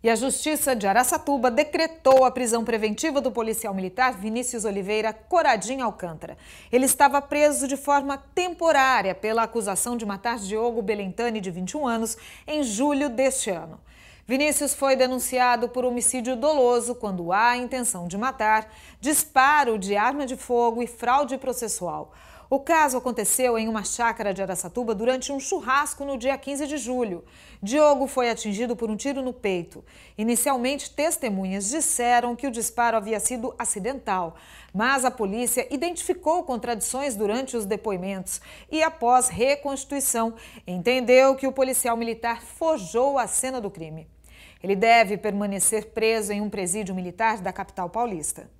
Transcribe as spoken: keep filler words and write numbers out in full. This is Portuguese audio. E a Justiça de Araçatuba decretou a prisão preventiva do policial militar Vinícius Oliveira Coradim Alcântara. Ele estava preso de forma temporária pela acusação de matar Diogo Belentani, de vinte e um anos, em julho deste ano. Vinícius foi denunciado por homicídio doloso quando há intenção de matar, disparo de arma de fogo e fraude processual. O caso aconteceu em uma chácara de Araçatuba durante um churrasco no dia quinze de julho. Diogo foi atingido por um tiro no peito. Inicialmente, testemunhas disseram que o disparo havia sido acidental, mas a polícia identificou contradições durante os depoimentos e, após reconstituição, entendeu que o policial militar forjou a cena do crime. Ele deve permanecer preso em um presídio militar da capital paulista.